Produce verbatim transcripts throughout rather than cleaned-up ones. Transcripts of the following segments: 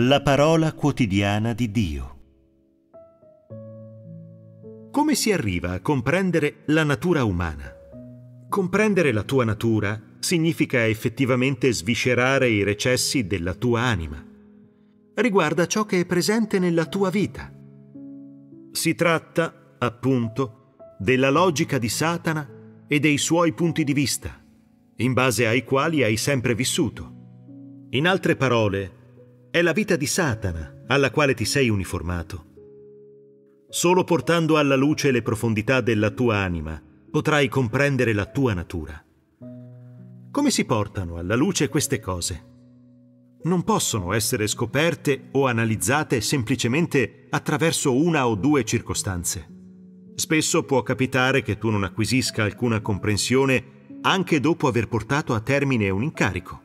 La parola quotidiana di Dio. Come si arriva a comprendere la natura umana? Comprendere la tua natura significa effettivamente sviscerare i recessi della tua anima. Riguarda ciò che è presente nella tua vita. Si tratta, appunto, della logica di Satana e dei suoi punti di vista, in base ai quali hai sempre vissuto. In altre parole, è la vita di Satana alla quale ti sei uniformato. Solo portando alla luce le profondità della tua anima potrai comprendere la tua natura. Come si portano alla luce queste cose? Non possono essere scoperte o analizzate semplicemente attraverso una o due circostanze. Spesso può capitare che tu non acquisisca alcuna comprensione anche dopo aver portato a termine un incarico.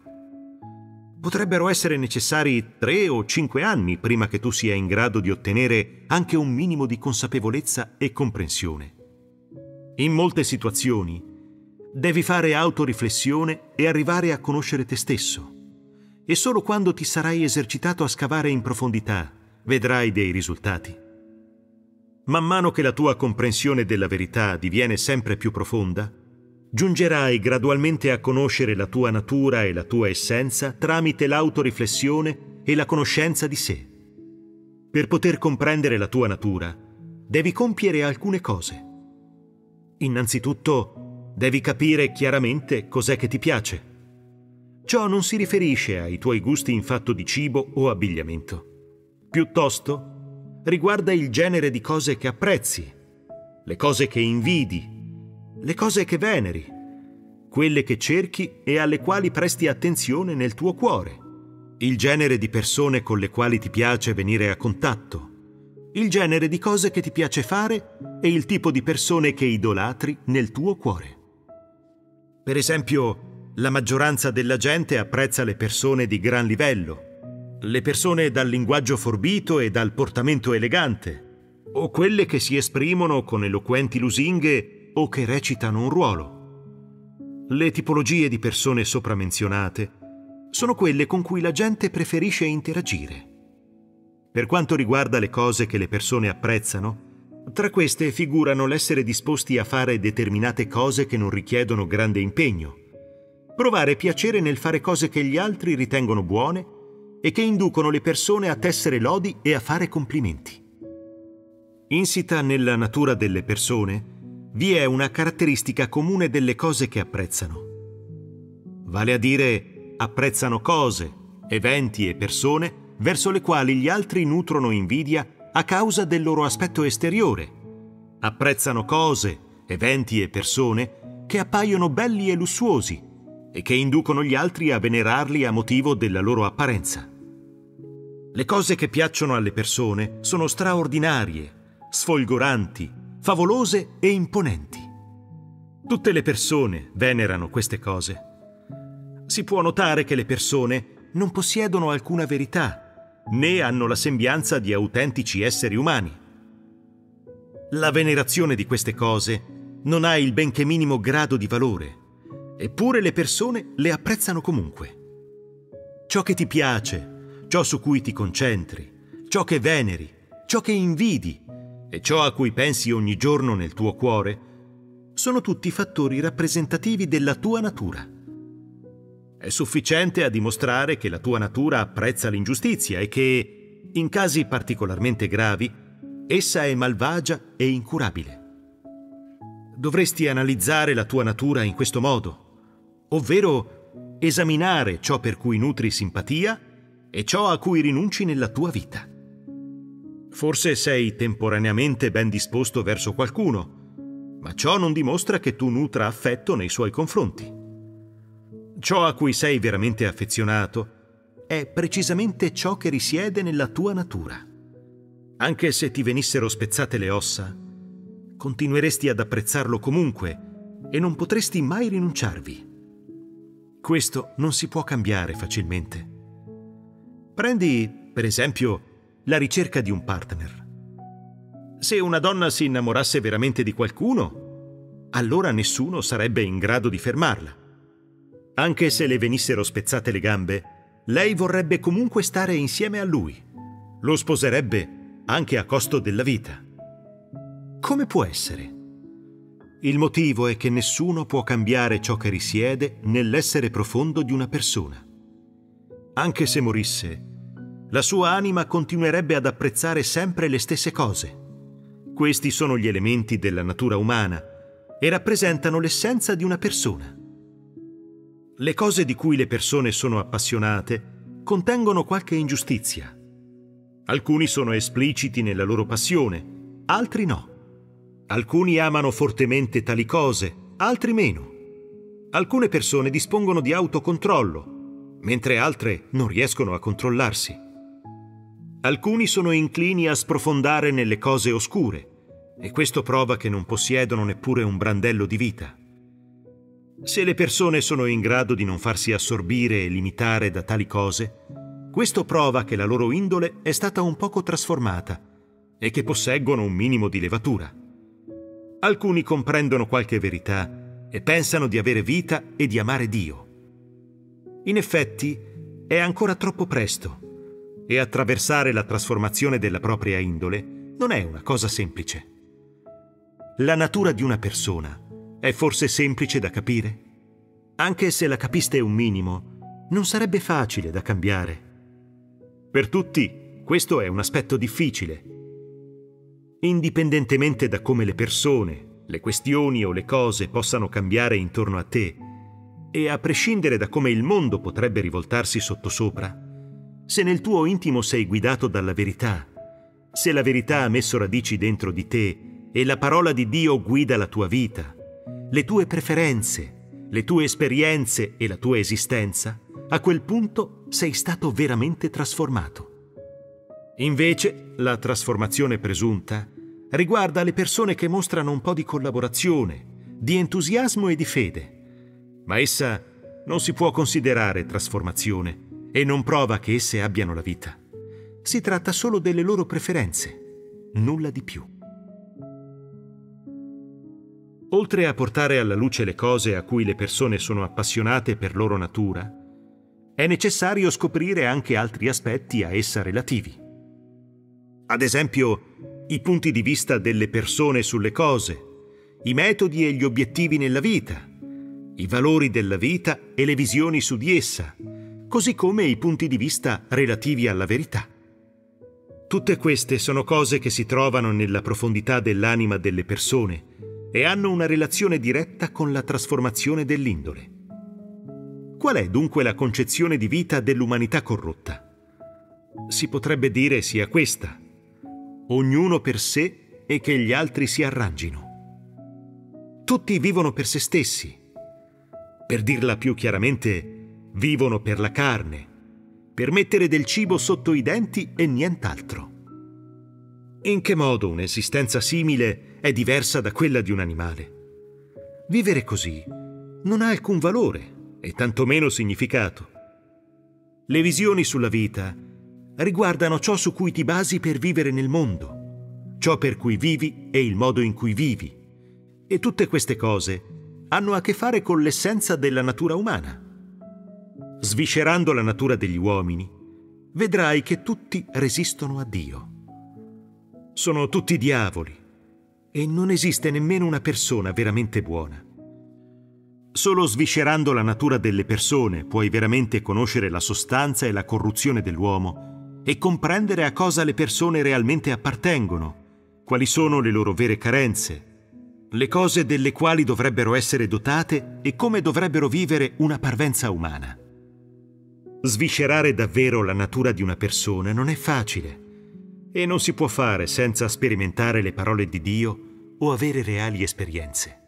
Potrebbero essere necessari tre o cinque anni prima che tu sia in grado di ottenere anche un minimo di consapevolezza e comprensione. In molte situazioni devi fare autoriflessione e arrivare a conoscere te stesso. E solo quando ti sarai esercitato a scavare in profondità vedrai dei risultati. Man mano che la tua comprensione della verità diviene sempre più profonda, giungerai gradualmente a conoscere la tua natura e la tua essenza tramite l'autoriflessione e la conoscenza di sé. Per poter comprendere la tua natura, devi compiere alcune cose. Innanzitutto, devi capire chiaramente cos'è che ti piace. Ciò non si riferisce ai tuoi gusti in fatto di cibo o abbigliamento. Piuttosto, riguarda il genere di cose che apprezzi, le cose che invidi, le cose che veneri, quelle che cerchi e alle quali presti attenzione nel tuo cuore, il genere di persone con le quali ti piace venire a contatto, il genere di cose che ti piace fare e il tipo di persone che idolatri nel tuo cuore. Per esempio, la maggioranza della gente apprezza le persone di gran livello, le persone dal linguaggio forbito e dal portamento elegante, o quelle che si esprimono con eloquenti lusinghe o che recitano un ruolo. Le tipologie di persone sopramenzionate sono quelle con cui la gente preferisce interagire. Per quanto riguarda le cose che le persone apprezzano, tra queste figurano l'essere disposti a fare determinate cose che non richiedono grande impegno, provare piacere nel fare cose che gli altri ritengono buone e che inducono le persone a tessere lodi e a fare complimenti. Insita nella natura delle persone, vi è una caratteristica comune delle cose che apprezzano. Vale a dire, apprezzano cose, eventi e persone verso le quali gli altri nutrono invidia a causa del loro aspetto esteriore. Apprezzano cose, eventi e persone che appaiono belli e lussuosi e che inducono gli altri a venerarli a motivo della loro apparenza. Le cose che piacciono alle persone sono straordinarie, sfolgoranti, favolose e imponenti. Tutte le persone venerano queste cose. Si può notare che le persone non possiedono alcuna verità, né hanno la sembianza di autentici esseri umani. La venerazione di queste cose non ha il benché minimo grado di valore, eppure le persone le apprezzano comunque. Ciò che ti piace, ciò su cui ti concentri, ciò che veneri, ciò che invidi, e ciò a cui pensi ogni giorno nel tuo cuore, sono tutti fattori rappresentativi della tua natura. È sufficiente a dimostrare che la tua natura apprezza l'ingiustizia e che, in casi particolarmente gravi, essa è malvagia e incurabile. Dovresti analizzare la tua natura in questo modo, ovvero esaminare ciò per cui nutri simpatia e ciò a cui rinunci nella tua vita. Forse sei temporaneamente ben disposto verso qualcuno, ma ciò non dimostra che tu nutra affetto nei suoi confronti. Ciò a cui sei veramente affezionato è precisamente ciò che risiede nella tua natura. Anche se ti venissero spezzate le ossa, continueresti ad apprezzarlo comunque e non potresti mai rinunciarvi. Questo non si può cambiare facilmente. Prendi, per esempio, la ricerca di un partner. Se una donna si innamorasse veramente di qualcuno, allora nessuno sarebbe in grado di fermarla. Anche se le venissero spezzate le gambe, lei vorrebbe comunque stare insieme a lui. Lo sposerebbe anche a costo della vita. Come può essere? Il motivo è che nessuno può cambiare ciò che risiede nell'essere profondo di una persona. Anche se morisse, la sua anima continuerebbe ad apprezzare sempre le stesse cose. Questi sono gli elementi della natura umana e rappresentano l'essenza di una persona. Le cose di cui le persone sono appassionate contengono qualche ingiustizia. Alcuni sono espliciti nella loro passione, altri no. Alcuni amano fortemente tali cose, altri meno. Alcune persone dispongono di autocontrollo, mentre altre non riescono a controllarsi. Alcuni sono inclini a sprofondare nelle cose oscure, e questo prova che non possiedono neppure un brandello di vita. Se le persone sono in grado di non farsi assorbire e limitare da tali cose, questo prova che la loro indole è stata un poco trasformata e che posseggono un minimo di levatura. Alcuni comprendono qualche verità e pensano di avere vita e di amare Dio. In effetti, è ancora troppo presto e attraversare la trasformazione della propria indole non è una cosa semplice. La natura di una persona è forse semplice da capire? Anche se la capiste un minimo, non sarebbe facile da cambiare. Per tutti, questo è un aspetto difficile. Indipendentemente da come le persone, le questioni o le cose possano cambiare intorno a te, e a prescindere da come il mondo potrebbe rivoltarsi sottosopra, se nel tuo intimo sei guidato dalla verità, se la verità ha messo radici dentro di te e la parola di Dio guida la tua vita, le tue preferenze, le tue esperienze e la tua esistenza, a quel punto sei stato veramente trasformato. Invece, la trasformazione presunta riguarda le persone che mostrano un po' di collaborazione, di entusiasmo e di fede, ma essa non si può considerare trasformazione e non prova che esse abbiano la vita. Si tratta solo delle loro preferenze, nulla di più. Oltre a portare alla luce le cose a cui le persone sono appassionate per loro natura, è necessario scoprire anche altri aspetti a essa relativi. Ad esempio, i punti di vista delle persone sulle cose, i metodi e gli obiettivi nella vita, i valori della vita e le visioni su di essa, così come i punti di vista relativi alla verità. Tutte queste sono cose che si trovano nella profondità dell'anima delle persone e hanno una relazione diretta con la trasformazione dell'indole. Qual è dunque la concezione di vita dell'umanità corrotta? Si potrebbe dire sia questa: ognuno per sé e che gli altri si arrangino. Tutti vivono per se stessi. Per dirla più chiaramente, vivono per la carne, per mettere del cibo sotto i denti e nient'altro. In che modo un'esistenza simile è diversa da quella di un animale? Vivere così non ha alcun valore e tantomeno significato. Le visioni sulla vita riguardano ciò su cui ti basi per vivere nel mondo, ciò per cui vivi e il modo in cui vivi, e tutte queste cose hanno a che fare con l'essenza della natura umana. Sviscerando la natura degli uomini, vedrai che tutti resistono a Dio. Sono tutti diavoli, e non esiste nemmeno una persona veramente buona. Solo sviscerando la natura delle persone puoi veramente conoscere la sostanza e la corruzione dell'uomo e comprendere a cosa le persone realmente appartengono, quali sono le loro vere carenze, le cose delle quali dovrebbero essere dotate e come dovrebbero vivere una parvenza umana. Sviscerare davvero la natura di una persona non è facile, e non si può fare senza sperimentare le parole di Dio o avere reali esperienze.